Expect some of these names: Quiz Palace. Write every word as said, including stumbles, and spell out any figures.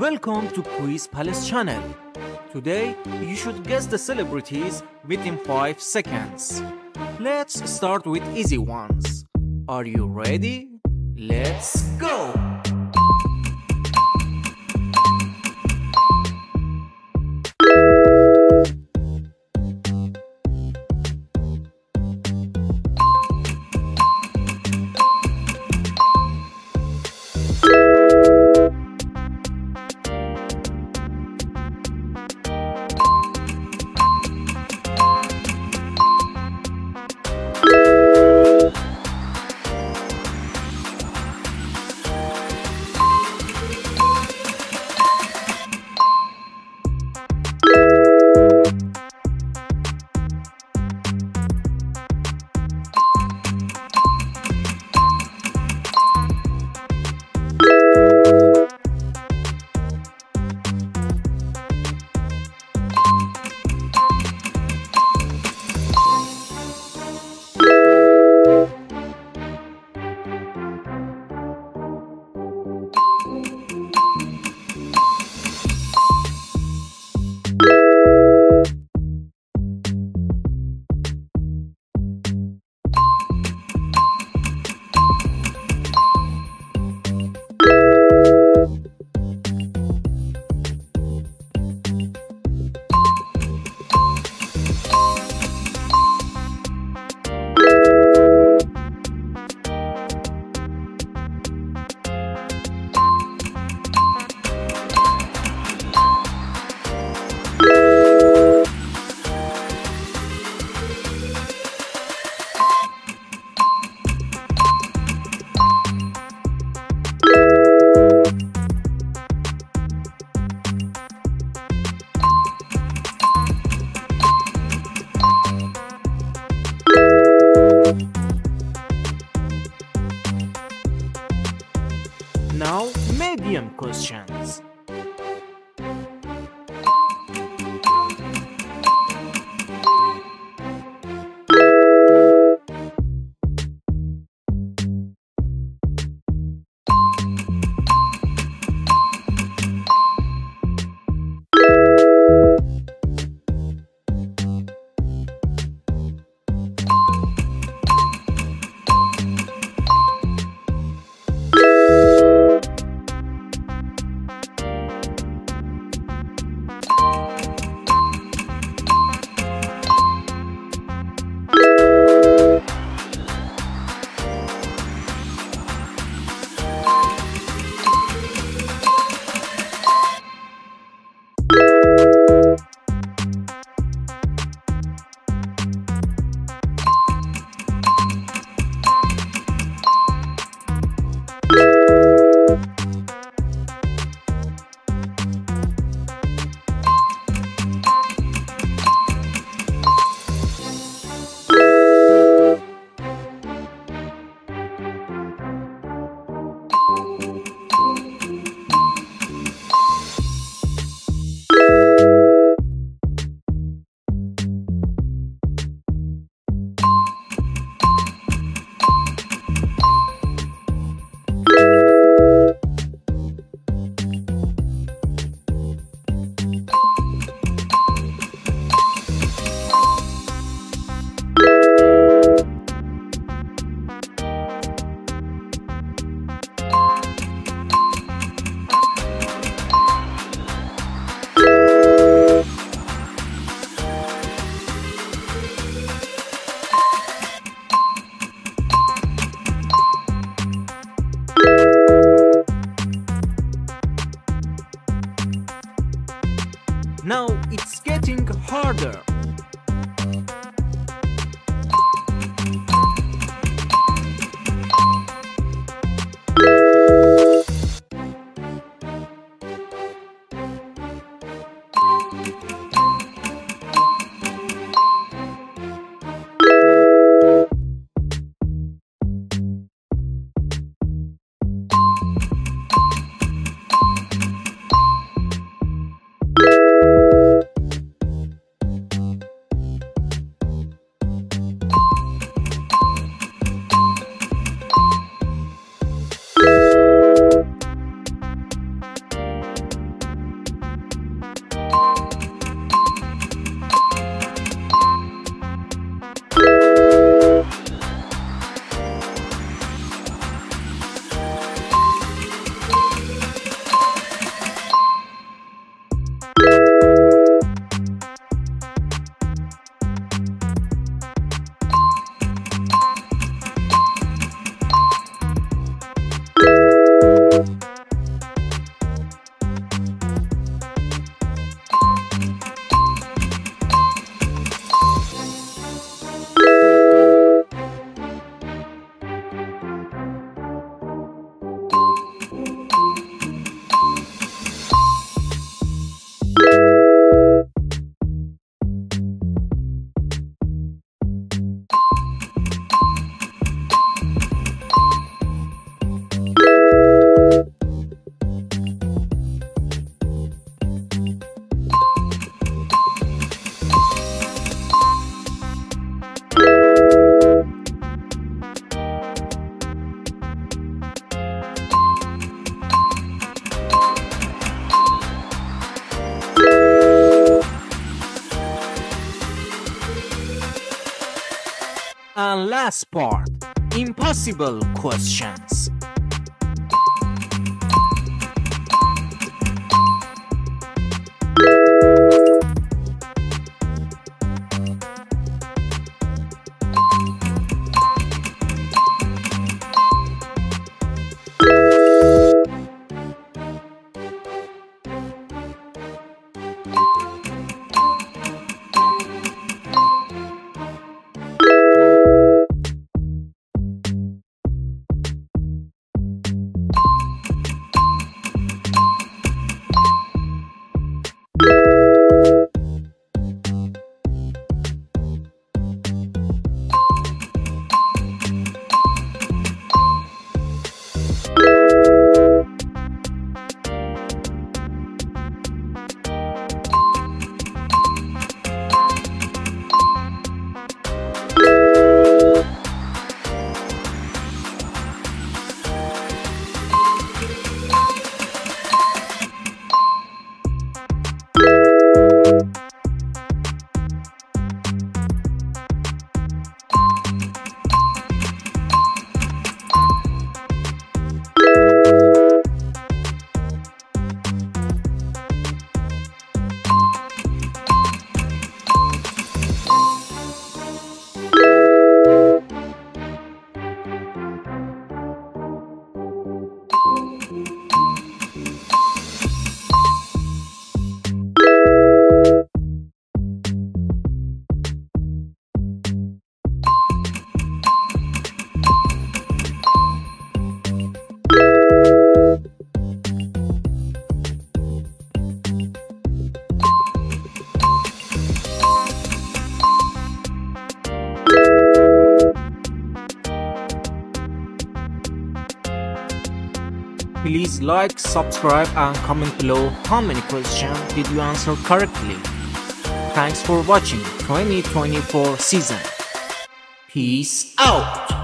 welcome to Quiz Palace channel. Today you should guess the celebrities within five seconds. Let's start with easy ones. Are you ready? Let's go! Now, medium questions. Now it's getting harder. and last part, impossible questions. Please like, subscribe and comment below how many questions did you answer correctly. Thanks for watching twenty twenty-four season. Peace out!